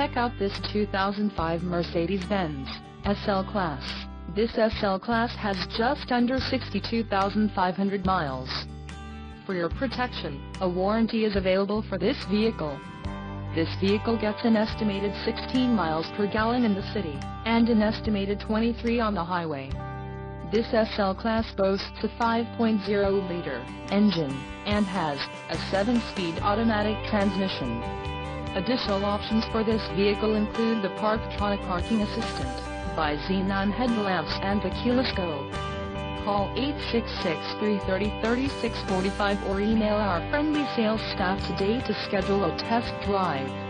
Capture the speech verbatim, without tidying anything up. Check out this two thousand five Mercedes-Benz S L-Class. This S L-Class has just under sixty-two thousand five hundred miles. For your protection, a warranty is available for this vehicle. This vehicle gets an estimated sixteen miles per gallon in the city, and an estimated twenty-three on the highway. This S L-Class boasts a five point oh liter engine, and has a seven-speed automatic transmission. Additional options for this vehicle include the Parktronic Parking Assistant, Bi-Xenon headlamps, and the Keyless-Go. Call eight six six, three three zero, three six four five or email our friendly sales staff today to schedule a test drive.